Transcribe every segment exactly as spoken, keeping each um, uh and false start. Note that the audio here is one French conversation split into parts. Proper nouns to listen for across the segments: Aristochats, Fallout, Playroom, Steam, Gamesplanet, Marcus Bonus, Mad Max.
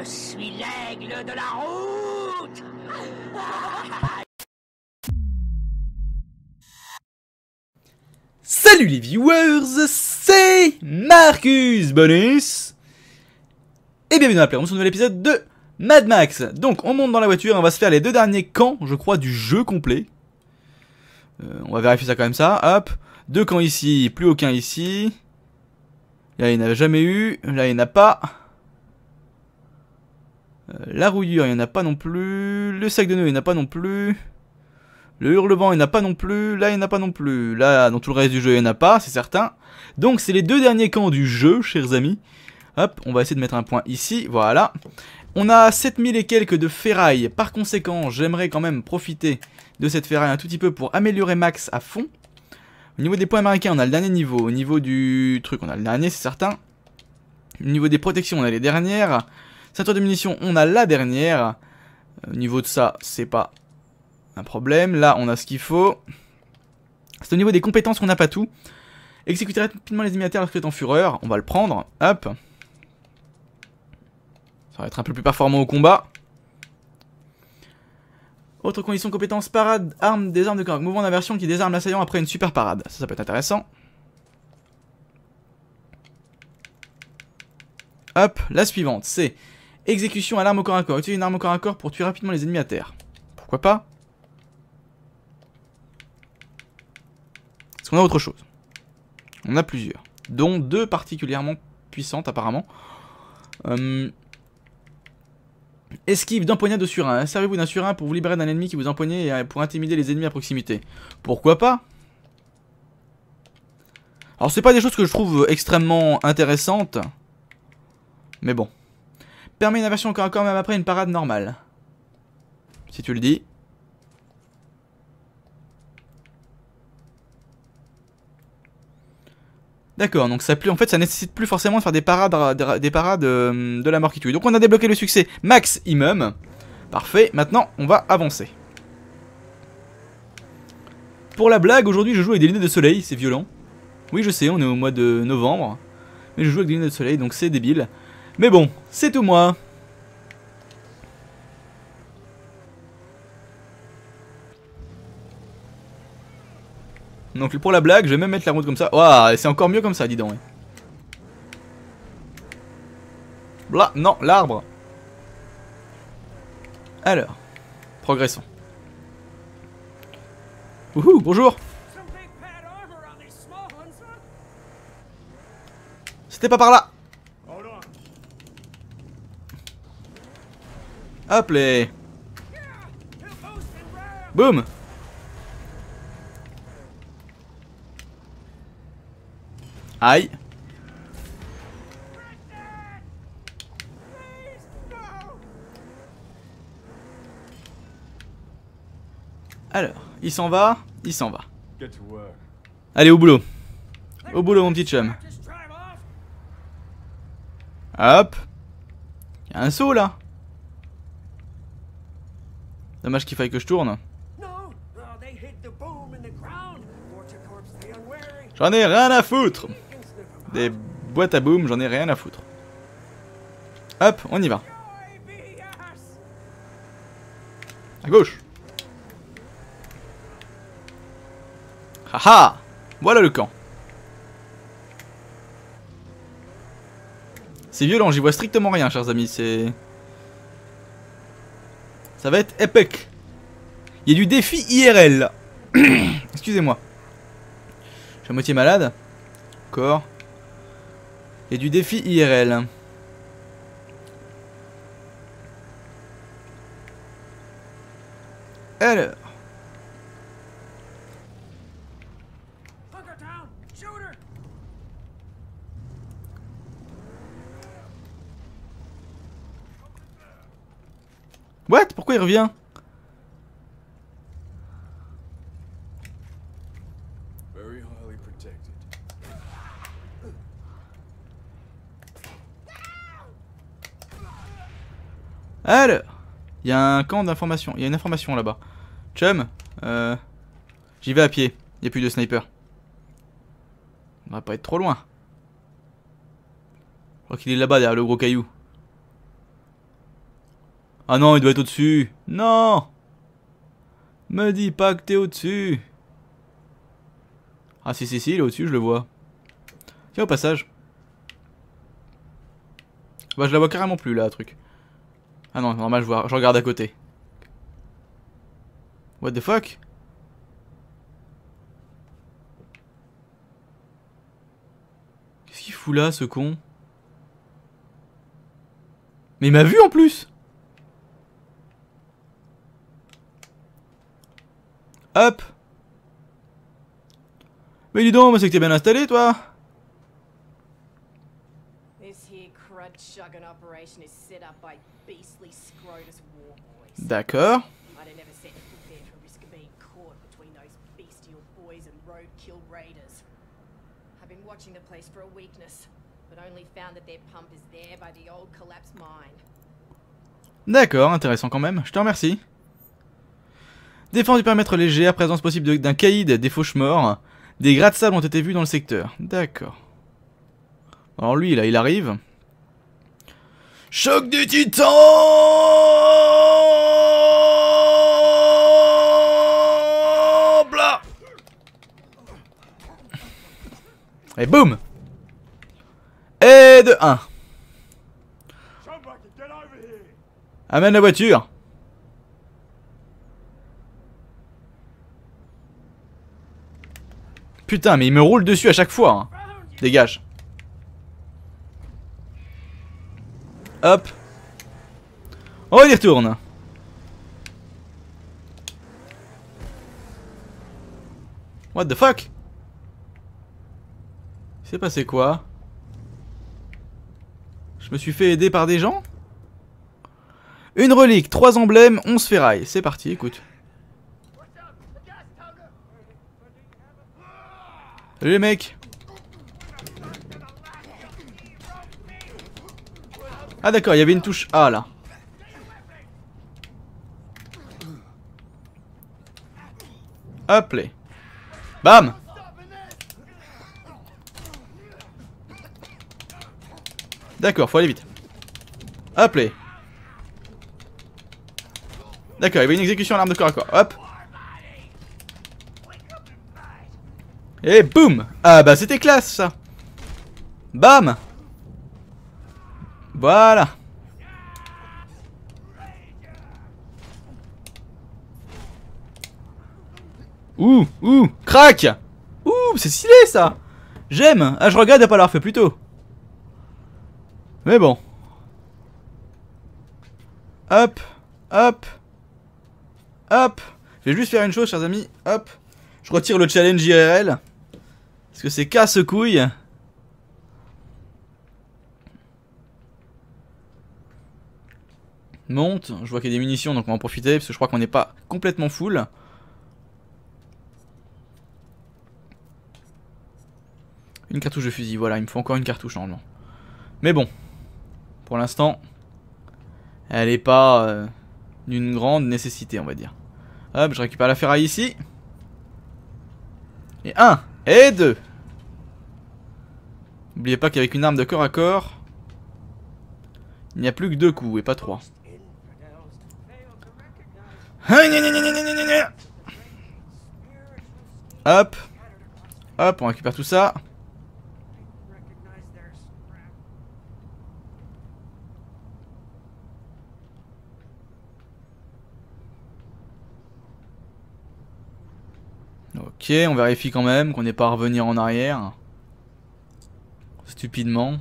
Je suis l'aigle de la route. Salut les viewers, c'est Marcus Bonus et bienvenue dans la Playroom sur un nouvel épisode de Mad Max. Donc on monte dans la voiture et on va se faire les deux derniers camps, je crois, du jeu complet. Euh, on va vérifier ça quand même, ça, hop. Deux camps ici, plus aucun ici. Là il n'y en a jamais eu, là il n'y en a pas. Euh, la rouillure il n'y en a pas non plus. Le sac de nœuds il n'y en a pas non plus. Le hurlement il n'y en a pas non plus. Là il n'y en a pas non plus. Là dans tout le reste du jeu il n'y en a pas, c'est certain. Donc c'est les deux derniers camps du jeu, chers amis. Hop, on va essayer de mettre un point ici, voilà. On a sept mille et quelques de ferraille. Par conséquent j'aimerais quand même profiter de cette ferraille un tout petit peu pour améliorer Max à fond. Au niveau des points américains, on a le dernier niveau. Au niveau du truc, on a le dernier, c'est certain. Au niveau des protections, on a les dernières. Ceinture de munitions, on a la dernière. Au niveau de ça, c'est pas un problème. Là, on a ce qu'il faut. C'est au niveau des compétences qu'on n'a pas tout. Exécuter rapidement les ennemis à terre lorsque tu es en fureur. On va le prendre. Hop. Ça va être un peu plus performant au combat. Autre condition, compétence, parade, arme, des armes de corps, mouvement d'inversion qui désarme l'assaillant après une super parade. Ça, ça peut être intéressant. Hop, la suivante, c'est exécution à l'arme au corps à corps. Utilise une arme au corps à corps pour tuer rapidement les ennemis à terre. Pourquoi pas? Est-ce qu'on a autre chose? On a plusieurs, dont deux particulièrement puissantes apparemment. Hum... Esquive d'empoignade de surin. Servez-vous d'un surin pour vous libérer d'un ennemi qui vous empoignait et pour intimider les ennemis à proximité. Pourquoi pas? Alors c'est pas des choses que je trouve extrêmement intéressantes, mais bon. Permet une inversion encore encore même après une parade normale. Si tu le dis. D'accord, donc ça plus, en fait ça nécessite plus forcément de faire des parades, des parades euh, de la mort qui tue. Donc on a débloqué le succès maximum. Parfait, maintenant on va avancer. Pour la blague, aujourd'hui je joue avec des lunettes de soleil, c'est violent. Oui je sais, on est au mois de novembre. Mais je joue avec des lunettes de soleil, donc c'est débile. Mais bon, c'est tout moi. Donc pour la blague, je vais même mettre la route comme ça. Waouh, c'est encore mieux comme ça, dis donc. Bla, non, l'arbre. Alors, progressons. Wouhou, bonjour. C'était pas par là. Hop les. Boum. Aïe. Alors, il s'en va, il s'en va. Allez, au boulot. Au boulot, mon petit chum. Hop. Il y a un saut, là. Dommage qu'il faille que je tourne. J'en ai rien à foutre. Des boîtes à boum, j'en ai rien à foutre. Hop, on y va. À gauche. Haha, voilà le camp. C'est violent, j'y vois strictement rien, chers amis. C'est. Ça va être épique. Il y a du défi I R L. Excusez-moi. Je suis à moitié malade. Encore. Il y a du défi I R L. Alors. What? Pourquoi il revient? Alors, il y a un camp d'information. Il y a une information là-bas. Chum, euh, j'y vais à pied. Il n'y a plus de sniper. On va pas être trop loin. Je crois qu'il est là-bas derrière le gros caillou. Ah non, il doit être au-dessus. Non! Me dis pas que t'es au-dessus. Ah si, si, si, il est au-dessus, je le vois. Tiens, au passage. Bah, je la vois carrément plus, là, truc. Ah non, normal, je vois, je regarde à côté. What the fuck? Qu'est-ce qu'il fout là, ce con? Mais il m'a vu en plus! Hop! Mais dis donc, c'est que t'es bien installé, toi! D'accord. D'accord, intéressant quand même. Je te remercie. Défense du périmètre légère, présence possible d'un caïd, des fauchemorts. Des gratte sables ont été vus dans le secteur. D'accord. Alors lui, là, il arrive. Choc des titans! Blah! Et boum! Et de un. Amène la voiture. Putain, mais il me roule dessus à chaque fois, hein. Dégage. Hop. On y retourne. What the fuck? Il s'est passé quoi? Je me suis fait aider par des gens? Une relique, trois emblèmes, onze ferrailles. C'est parti, écoute. Salut les mecs. Ah d'accord, il y avait une touche A là. Hop là. Bam. D'accord, faut aller vite. Hop là. D'accord, il y avait une exécution à l'arme de corps à corps. Hop. Et boum. Ah bah c'était classe ça. Bam. Voilà. Ouh, ouh, crac. Ouh, c'est stylé ça. J'aime. Ah, je regarde à pas l'avoir fait plus tôt. Mais bon. Hop, hop, hop. Je vais juste faire une chose, chers amis. Hop. Je retire le challenge I R L. Parce que c'est casse-couille. Monte, je vois qu'il y a des munitions donc on va en profiter parce que je crois qu'on n'est pas complètement full. Une cartouche de fusil, voilà, il me faut encore une cartouche normalement. Mais bon, pour l'instant, elle n'est pas euh, d'une grande nécessité on va dire. Hop, je récupère la ferraille ici. Et un, et deux. N'oubliez pas qu'avec une arme de corps à corps, il n'y a plus que deux coups et pas trois. Hop. Hop, on récupère tout ça. Ok, on vérifie quand même qu'on n'est pas à revenir en arrière. Stupidement.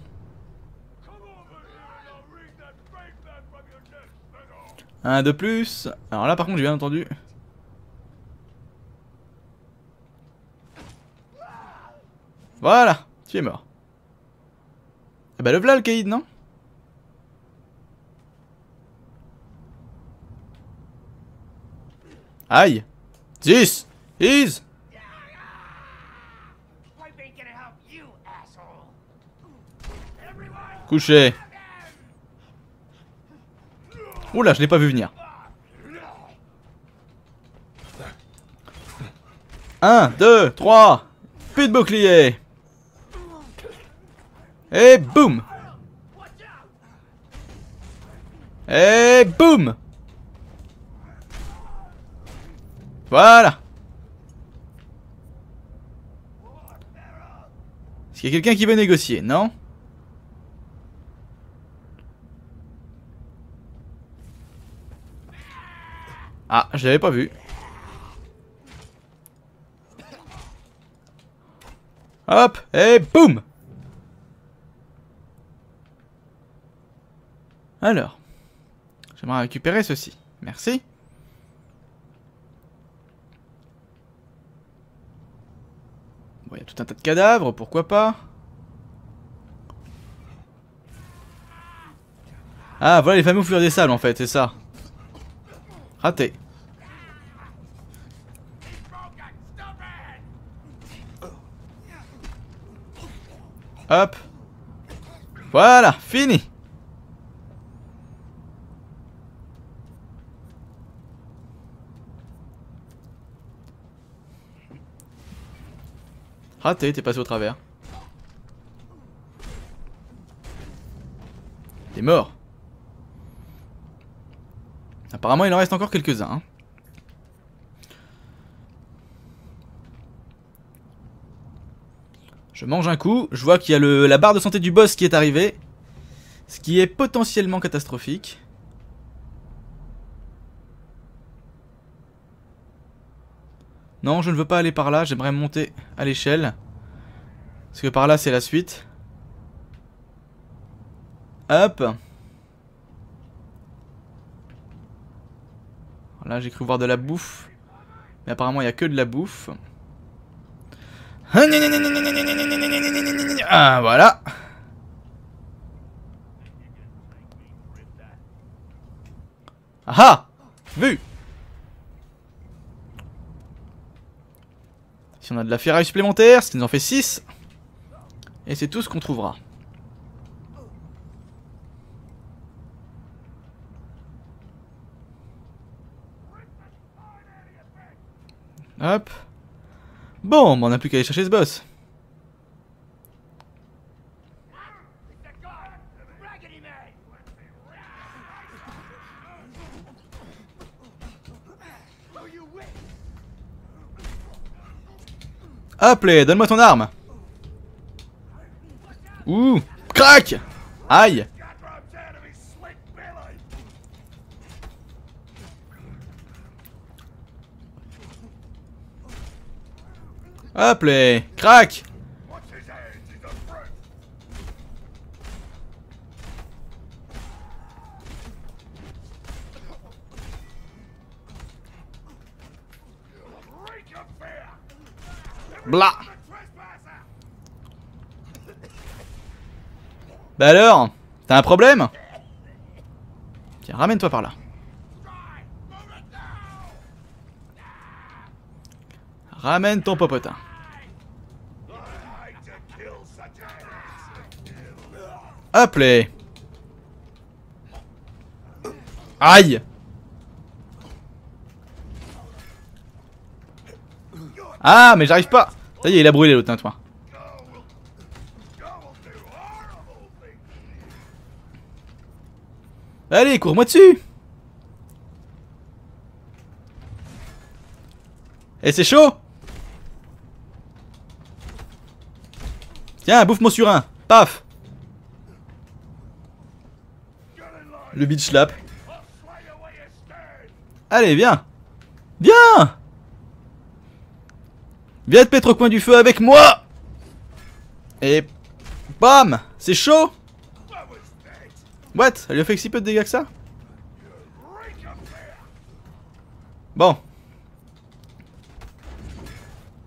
Un de plus. Alors là par contre j'ai bien entendu. Voilà, tu es mort. Eh bah le v'là le caïd, non? Aïe. This is. Couché. Oula, je l'ai pas vu venir. un, deux, trois. Plus de bouclier. Et boum. Et boum! Voilà! Est-ce qu'il y a quelqu'un qui veut négocier? Non? Ah, je l'avais pas vu. Hop! Et boum! Alors, j'aimerais récupérer ceci. Merci. Bon, il y a tout un tas de cadavres, pourquoi pas? Ah, voilà les fameux fleurs des sables en fait, c'est ça. Raté. Hop. Voilà, fini. Raté, t'es passé au travers. T'es mort. Apparemment, il en reste encore quelques-uns. Hein. Je mange un coup. Je vois qu'il y a le, la barre de santé du boss qui est arrivée. Ce qui est potentiellement catastrophique. Non, je ne veux pas aller par là, j'aimerais monter à l'échelle. Parce que par là, c'est la suite. Hop. Là, j'ai cru voir de la bouffe. Mais apparemment, il n'y a que de la bouffe. Ah, voilà. Ah, vu. Si on a de la ferraille supplémentaire, ce qui nous en fait six. Et c'est tout ce qu'on trouvera. Hop. Bon, bah on n'a plus qu'à aller chercher ce boss. Hop, les, donne-moi ton arme. Ouh, crac. Aïe. Hop, les, crac. Blah. Bah alors, t'as un problème? Tiens, ramène-toi par là. Ramène ton popotin. Hop les. Aïe. Ah mais j'arrive pas. Ça y est, il a brûlé l'autre, hein, toi. Allez, cours-moi dessus. Et c'est chaud. Tiens, bouffe-moi sur un. Paf. Le bitch slap. Allez, viens. Viens. Viens te mettre au coin du feu avec moi. Et bam. C'est chaud. What? Ça lui a fait si peu de dégâts que ça? Bon.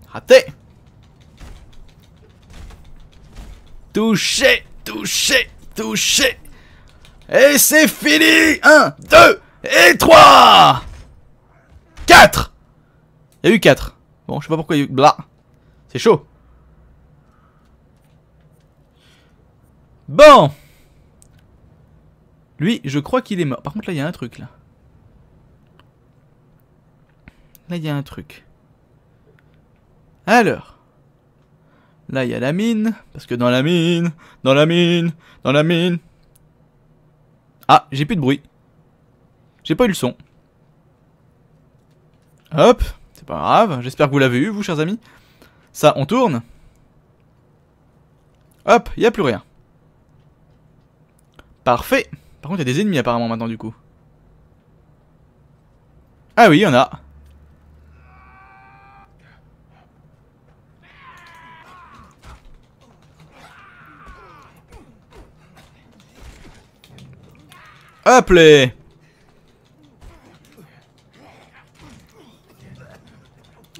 Raté. Touché. Touché. Touché. Et c'est fini. Un, deux et trois, quatre. Il y a eu quatre. Bon, je sais pas pourquoi il y a eu... Blah. C'est chaud. Bon. Lui, je crois qu'il est mort. Par contre, là, il y a un truc, là. Là, il y a un truc. Alors. Là, il y a la mine. Parce que dans la mine, dans la mine, dans la mine... Ah, j'ai plus de bruit. J'ai pas eu le son. Hop, c'est pas grave. J'espère que vous l'avez eu, vous, chers amis. Ça, on tourne. Hop, il n'y a plus rien. Parfait. Par contre, il y a des ennemis apparemment maintenant, du coup. Ah oui, il y en a. Hop les.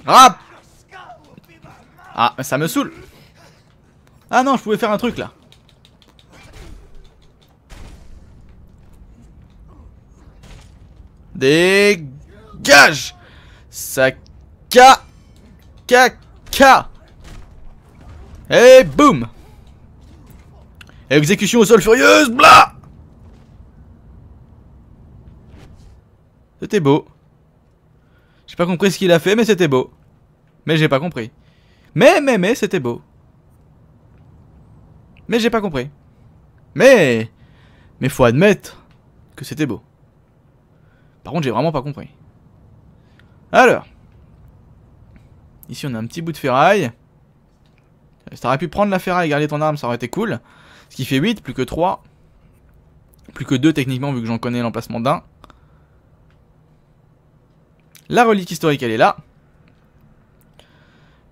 Rap. Ah, ça me saoule. Ah non, je pouvais faire un truc là. Dégage. Saka. Kaka. Et boum. Exécution au sol furieuse. Blah. C'était beau. J'ai pas compris ce qu'il a fait, mais c'était beau. Mais j'ai pas compris. Mais, mais, mais, c'était beau. Mais j'ai pas compris. Mais, mais faut admettre que c'était beau. Par contre, j'ai vraiment pas compris. Alors. Ici, on a un petit bout de ferraille. Ça aurait pu prendre la ferraille et garder ton arme, ça aurait été cool. Ce qui fait huit, plus que trois. Plus que deux techniquement, vu que j'en connais l'emplacement d'un. La relique historique, elle est là.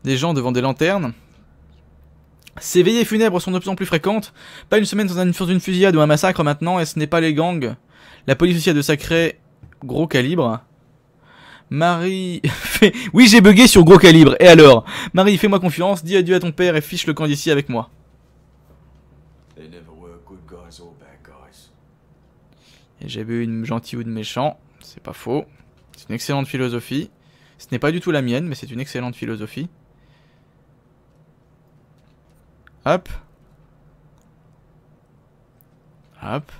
Des gens devant des lanternes. Ces veillées funèbres sont de plus en plus fréquentes. Pas une semaine sans une fusillade ou un massacre maintenant, et ce n'est pas les gangs. La police aussi a de sacrés gros calibres. Marie... oui, j'ai bugué sur gros calibre, et alors Marie, fais-moi confiance, dis adieu à ton père et fiche le camp d'ici avec moi. Et j'ai bu une gentille ou de méchant, c'est pas faux. C'est une excellente philosophie. Ce n'est pas du tout la mienne, mais c'est une excellente philosophie. Hop. Hop.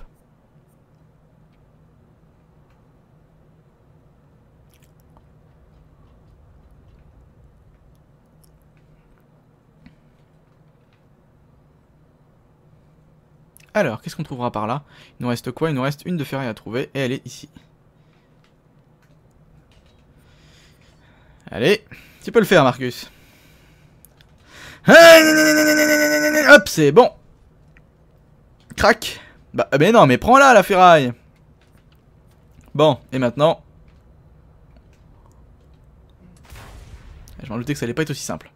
Alors, qu'est-ce qu'on trouvera par là? Il nous reste quoi? Il nous reste une de ferraille à trouver, et elle est ici. Allez, tu peux le faire, Marcus. Hop, c'est bon. Crac. Bah, mais non, mais prends-la, la ferraille. Bon, et maintenant. Je m'en doutais que ça allait pas être aussi simple.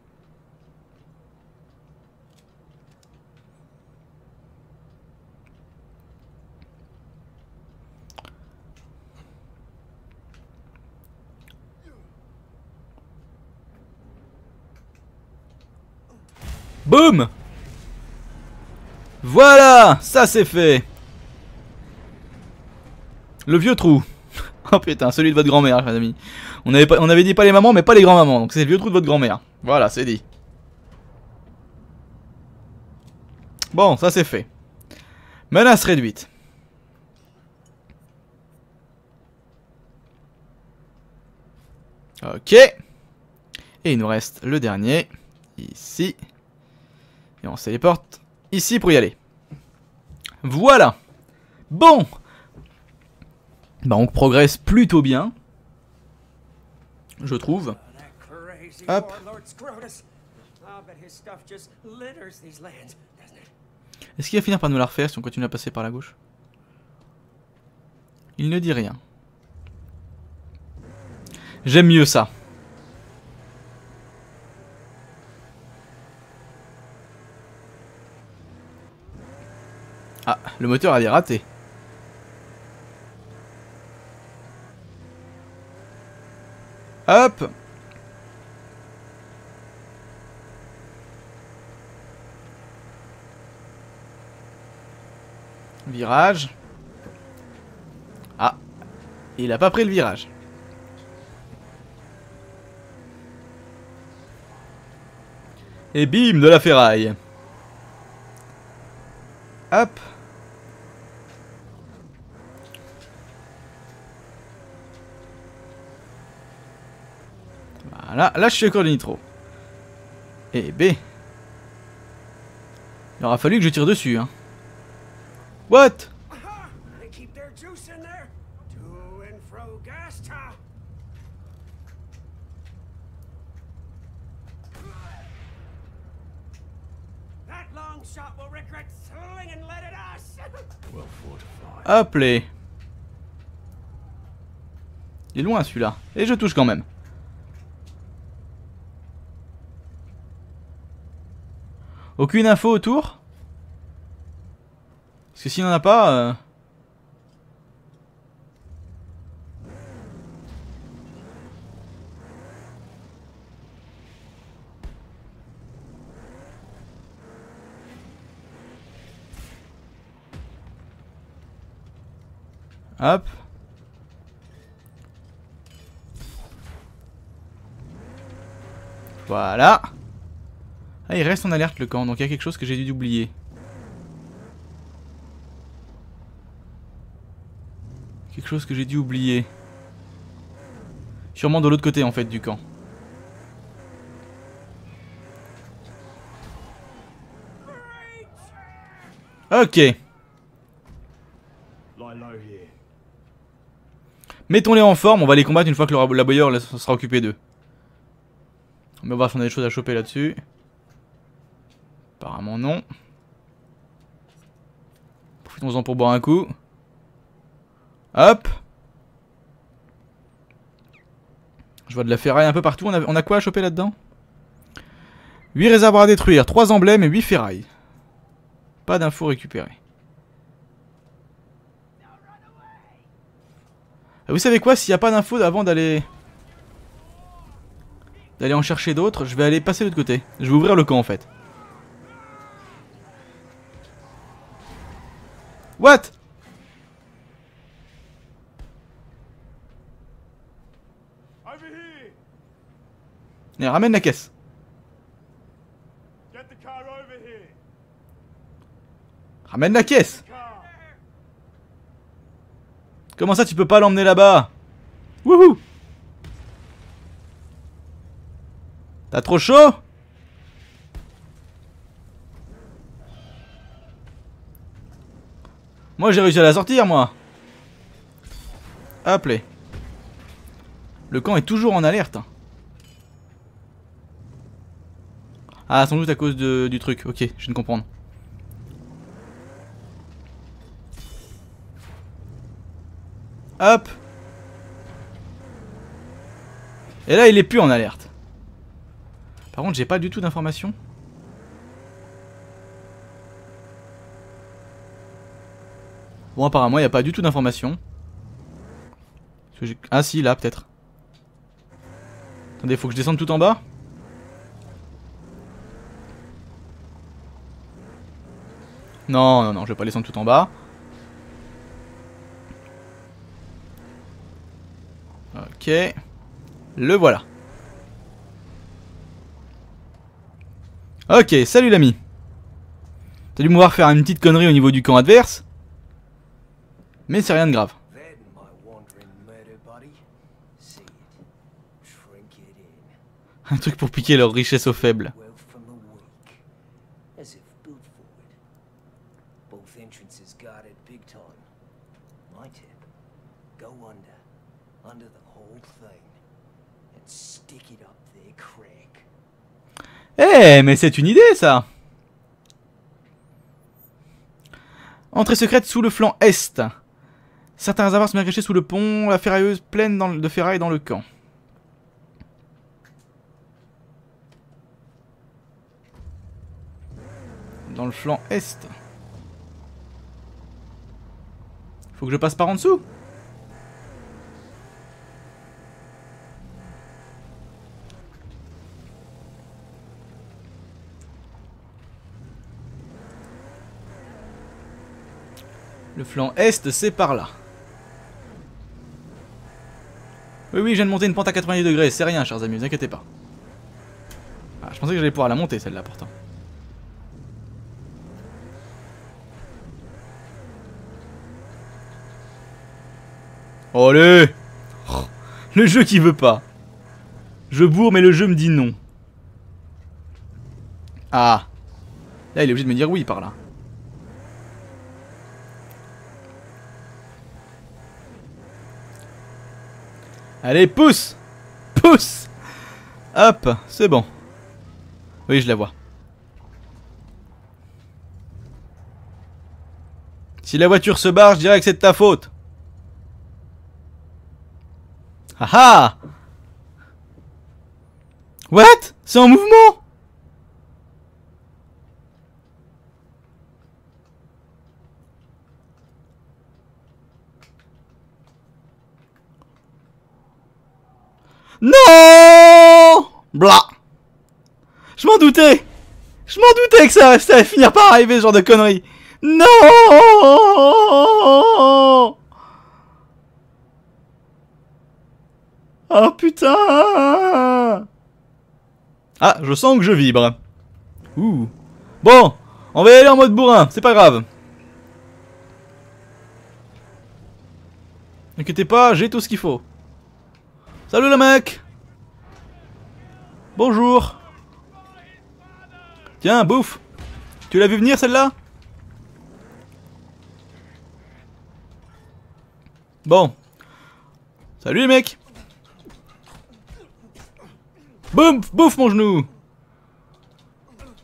Boum! Voilà! Ça c'est fait! Le vieux trou. Oh putain, celui de votre grand-mère, mes amis. On avait, pas, on avait dit pas les mamans, mais pas les grands-mamans. Donc c'est le vieux trou de votre grand-mère. Voilà, c'est dit. Bon, ça c'est fait. Menace réduite. Ok. Et il nous reste le dernier. Ici. Et on se téléporte ici pour y aller. Voilà. Bon. Bah on progresse plutôt bien. Je trouve. Hop. Est-ce qu'il va finir par nous la refaire si on continue à passer par la gauche? Il ne dit rien. J'aime mieux ça. Ah, le moteur a dératé. Hop. Virage. Ah, il a pas pris le virage. Et bim, de la ferraille. Hop. Là, là je suis encore de nitro. Et B. Il aura fallu que je tire dessus hein. What? To and fro Gasta. That long shot will regret slowing and let it us. Well fortified. Hop là. Il est loin celui-là. Et je touche quand même. Aucune info autour? Parce que s'il n'y en a pas... Euh... Hop. Voilà. Ah, il reste en alerte le camp, donc il y a quelque chose que j'ai dû oublier. Quelque chose que j'ai dû oublier. Sûrement de l'autre côté en fait du camp. Ok. Mettons-les en forme, on va les combattre une fois que le laboyeur sera occupé d'eux. Mais on va voir si on a des choses à choper là-dessus. Apparemment non. Profitons-en pour boire un coup. Hop. Je vois de la ferraille un peu partout. On a, on a quoi à choper là-dedans? huit réservoirs à détruire, trois emblèmes et huit ferrailles. Pas d'infos récupérées. Vous savez quoi? S'il n'y a pas d'infos avant d'aller... d'aller en chercher d'autres, je vais aller passer de l'autre côté. Je vais ouvrir le camp en fait. What? Allez, ramène la caisse. Ramène la caisse. Comment ça tu peux pas l'emmener là-bas? Wouhou! T'as trop chaud? Moi j'ai réussi à la sortir moi. Hop là. Le camp est toujours en alerte. Ah sans doute à cause de, du truc. Ok, je viens de comprendre. Hop. Et là il est plus en alerte. Par contre j'ai pas du tout d'informations. Bon apparemment il n'y a pas du tout d'informations. Ah si là peut-être. Attendez, faut que je descende tout en bas. Non non non, je vais pas descendre tout en bas. Ok, le voilà. Ok, salut l'ami. T'as dû m'avoir faire une petite connerie au niveau du camp adverse. Mais c'est rien de grave. Un truc pour piquer leur richesse aux faibles. Eh hey, mais c'est une idée ça. Entrée secrète sous le flanc est. Certains réservoirs sont bien cachés sous le pont, la ferrailleuse pleine dans le, de ferraille dans le camp. Dans le flanc est. Faut que je passe par en dessous. Le flanc est, c'est par là. Oui, oui, je viens de monter une pente à quatre-vingt-dix degrés. C'est rien, chers amis, vous inquiétez pas. Ah, je pensais que j'allais pouvoir la monter, celle-là, pourtant. Allez! Le jeu qui veut pas. Je bourre, mais le jeu me dit non. Ah. Là, il est obligé de me dire oui, par là. Allez, pousse! Pousse! Hop, c'est bon. Oui, je la vois. Si la voiture se barre, je dirais que c'est de ta faute. Ah ah! What? C'est en mouvement? Non! Blah! Je m'en doutais! Je m'en doutais que ça, ça allait finir par arriver, ce genre de conneries! Non! Oh putain! Ah, je sens que je vibre. Ouh. Bon, on va y aller en mode bourrin, c'est pas grave. N'inquiétez pas, j'ai tout ce qu'il faut. Salut le mec! Bonjour! Tiens, bouffe! Tu l'as vu venir celle-là? Bon. Salut les mecs! Boum! Bouffe mon genou!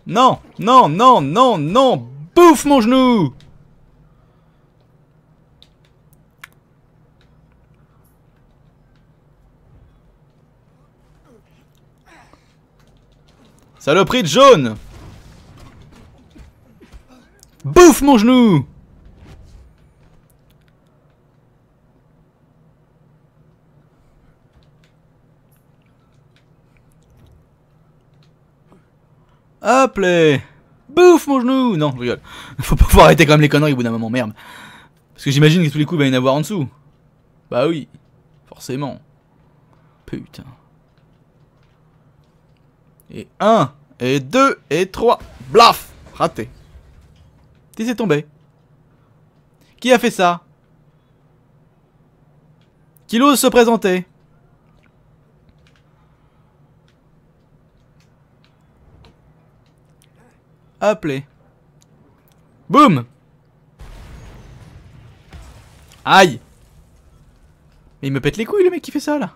Non! Non! Non! Non! Non! Bouffe mon genou! Saloperie de jaune! Bouffe mon genou! Hop les! Bouffe mon genou! Non, je rigole. Faut pas pouvoir arrêter quand même les conneries au bout d'un moment, merde. Parce que j'imagine que tous les coups il va y en avoir en dessous. Bah oui, forcément. Putain. Et un, et deux, et trois. Blaf! Raté. Qui s'est tombé? Qui a fait ça? Qui l'ose se présenter? Appelez. Boum! Aïe! Mais il me pète les couilles le mec qui fait ça là!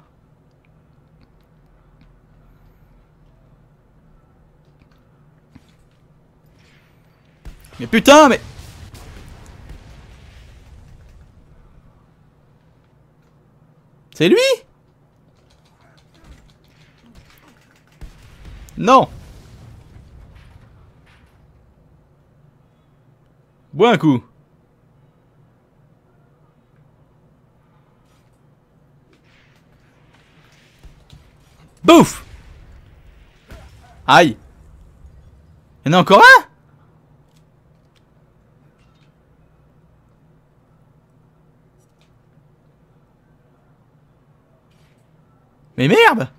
Mais putain mais... C'est lui? Non! Bois un coup. Bouffe! Aïe! Il y en a encore un? Mais merde!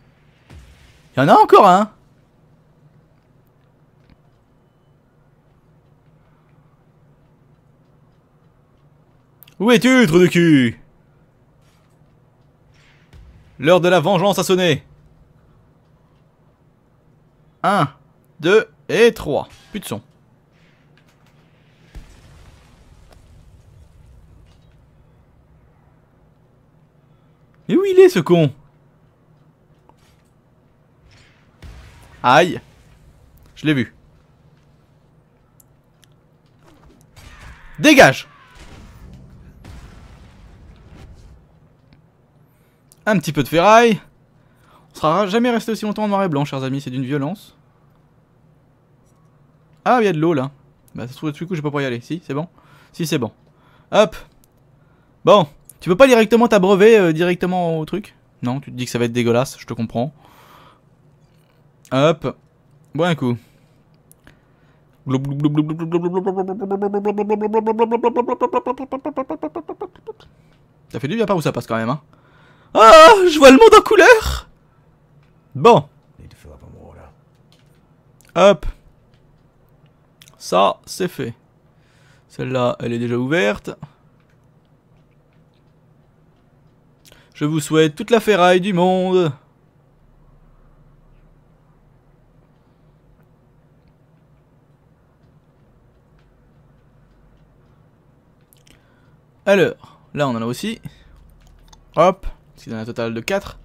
Il y en a encore un! Où es-tu, trou de cul? L'heure de la vengeance a sonné. un, deux et trois. Plus de son. Mais où il est ce con? Aïe! Je l'ai vu. Dégage! Un petit peu de ferraille. On sera jamais resté aussi longtemps en noir et blanc, chers amis, c'est d'une violence. Ah, il y a de l'eau là. Bah, ça se trouve, du coup, je vais pas pouvoir y aller. Si, c'est bon. Si, c'est bon. Hop. Bon, tu peux pas directement t'abreuver euh, directement au truc? Non, tu te dis que ça va être dégueulasse, je te comprends. Hop. Bois un coup. Ça fait du bien par où ça passe quand même, hein. Ah, je vois le monde en couleur. Bon. Hop. Ça, c'est fait. Celle-là, elle est déjà ouverte. Je vous souhaite toute la ferraille du monde. Alors, là on en a aussi. Hop. Parce qu'il en a un total de quatre.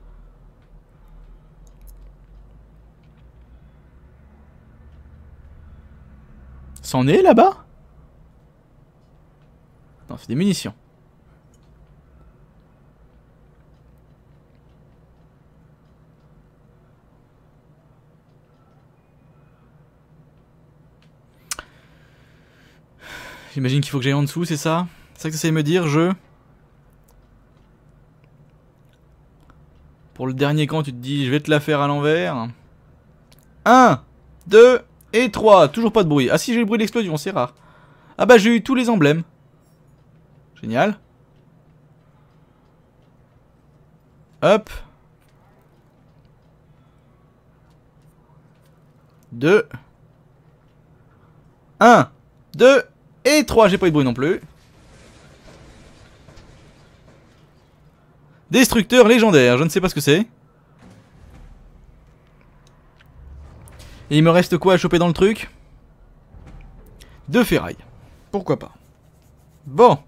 C'en est là-bas? Non, c'est des munitions. J'imagine qu'il faut que j'aille en dessous, c'est ça? C'est ça que tu essaies de me dire, jeu? Pour le dernier camp, tu te dis, je vais te la faire à l'envers. un, deux et trois. Toujours pas de bruit. Ah si, j'ai eu le bruit de l'explosion, c'est rare. Ah bah j'ai eu tous les emblèmes. Génial. Hop. deux. un. deux et trois, j'ai pas eu de bruit non plus. Destructeur légendaire, je ne sais pas ce que c'est. Et il me reste quoi à choper dans le truc? Deux ferrailles. Pourquoi pas. Bon.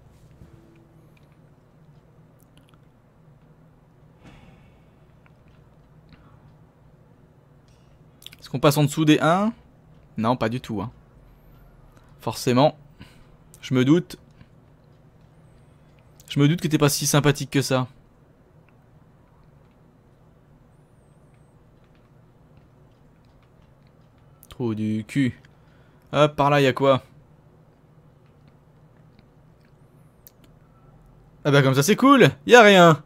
Est-ce qu'on passe en dessous des un? Non, pas du tout. Hein. Forcément. Je me doute. Je me doute que t'es pas si sympathique que ça. Trop du cul. Hop, par là, y'a quoi? Ah bah comme ça, c'est cool. Y'a rien.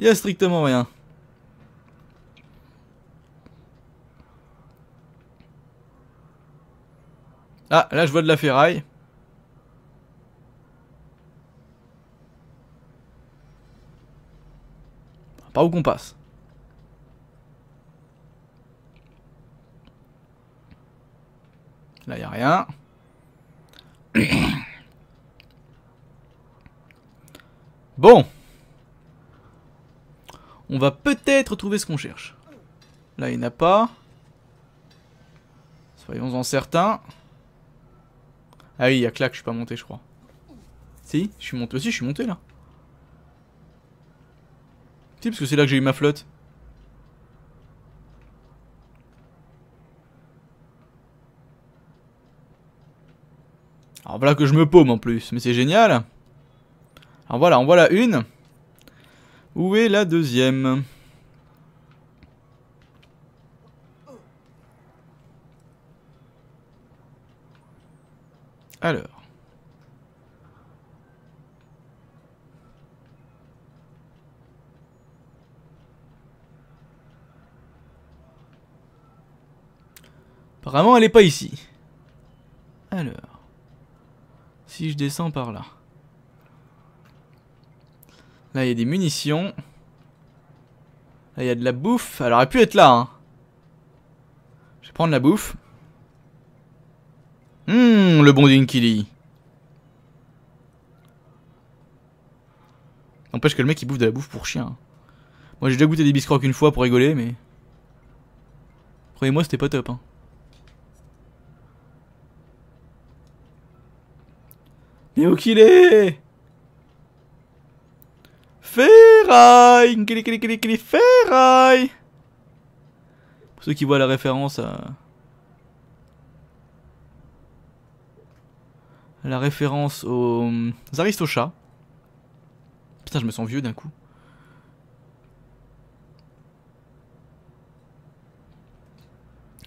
Y'a strictement rien. Ah, là, je vois de la ferraille. Par où qu'on passe? Là, y a rien. Bon. On va peut-être trouver ce qu'on cherche. Là, il n'y en a pas. Soyons-en certains. Ah oui, il y a que là que je suis pas monté, je crois. Si, je suis monté aussi, je suis monté là. Si, parce que c'est là que j'ai eu ma flotte. Alors voilà que je me paume en plus, mais c'est génial. Alors voilà, on voit la une. Où est la deuxième? Alors. Apparemment elle n'est pas ici. Alors. Si je descends par là. Là, il y a des munitions. Là, il y a de la bouffe. Elle aurait pu être là. Hein. Je vais prendre la bouffe. Hum, mmh, le bon Dinkili. N'empêche que le mec, il bouffe de la bouffe pour chien. Moi, j'ai déjà goûté des biscrocs une fois pour rigoler, mais... Croyez-moi, c'était pas top. Hein. Mais où qu'il est? Ferraille! Ferraille! Pour ceux qui voient la référence à... La référence aux Aristochats. Putain, je me sens vieux d'un coup.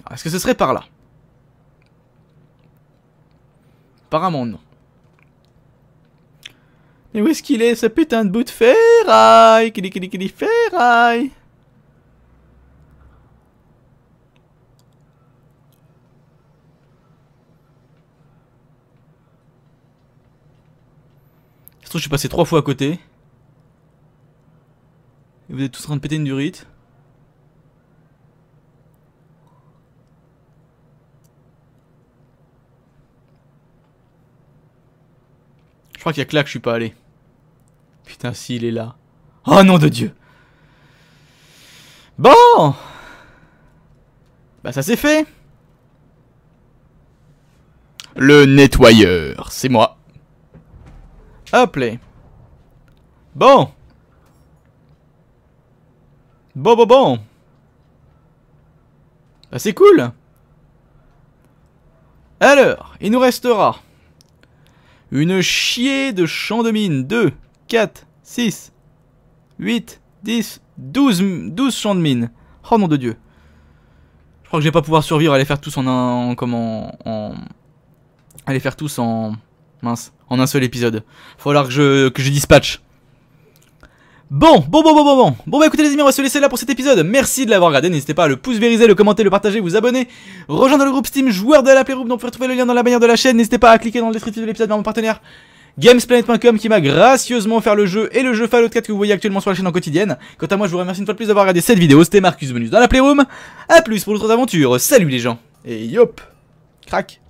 Est-ce que ce serait par là? Apparemment non. Mais où est-ce qu'il est, ce putain de bout de ferraille? Kili kili kili ferraille. Je trouve que je suis passé trois fois à côté. Et vous êtes tous en train de péter une durite. Je crois qu'il y a que là que je suis pas allé. Putain, si, il est là. Oh, nom de Dieu. Bon. Bah ça c'est fait. Le nettoyeur, c'est moi. Hop là. Bon. Bon, bon, bon. Bah, c'est cool. Alors, il nous restera une chier de champs de mine. deux, quatre, six, huit, dix, douze, douze champs de mine. Oh nom de Dieu. Je crois que je vais pas pouvoir survivre à les faire tous en un... En, comment... En... À les faire tous en... Mince, en un seul épisode. Faut alors que je, que je dispatche. Bon, bon, bon, bon, bon, bon. Bon, bah écoutez les amis, on va se laisser là pour cet épisode. Merci de l'avoir regardé. N'hésitez pas à le pouce vériser, le commenter, le partager, vous abonner. Rejoindre le groupe Steam joueur de la Playroom. Donc, vous pouvez retrouver le lien dans la bannière de la chaîne. N'hésitez pas à cliquer dans le descriptif de l'épisode vers mon partenaire Gamesplanet point com qui m'a gracieusement offert le jeu et le jeu Fallout quatre que vous voyez actuellement sur la chaîne en quotidienne. Quant à moi, je vous remercie une fois de plus d'avoir regardé cette vidéo. C'était Marcus Bonus dans la Playroom. A plus pour d'autres aventures. Salut les gens. Et yop. Crac.